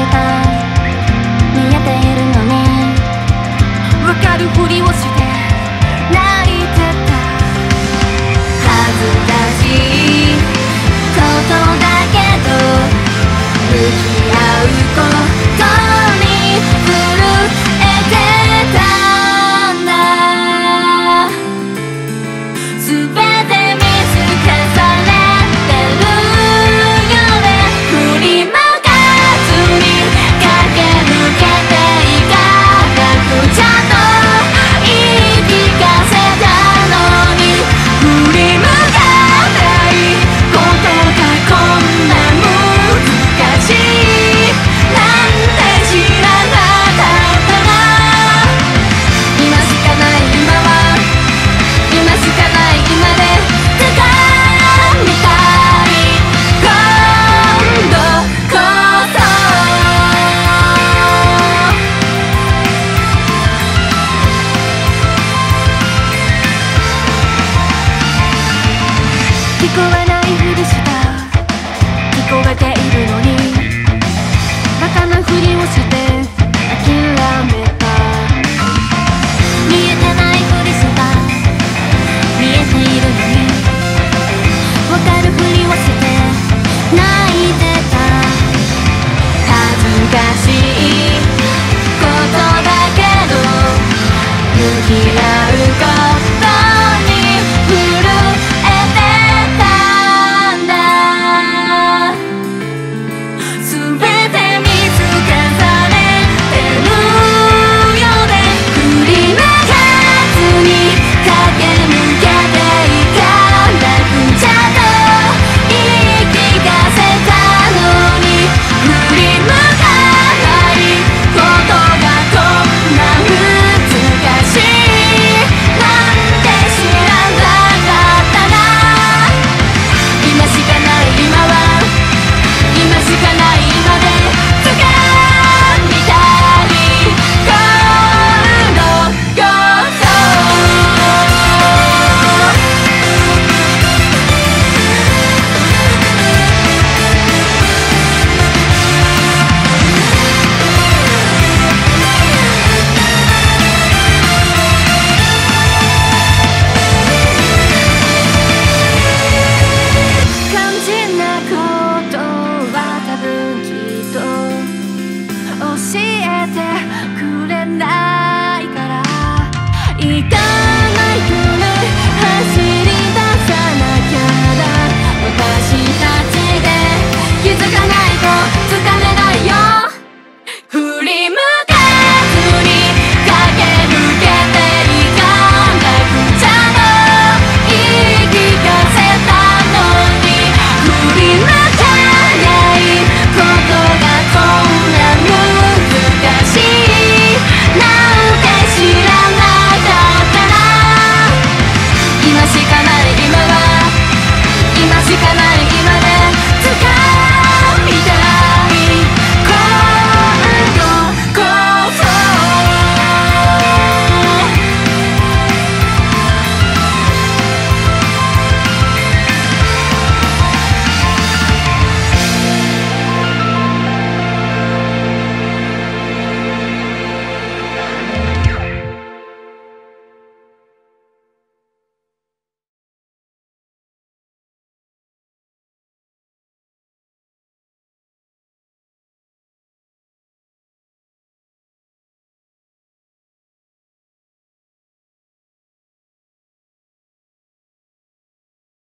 せた見えているのにわかるふりをして泣いてた。恥ずかしいことだけど向き合うことに震えてたんだ。全て見透かされてるよね。振り曲がずに駆け抜けていかなくちゃ「聞こえているのにバカなふりをして」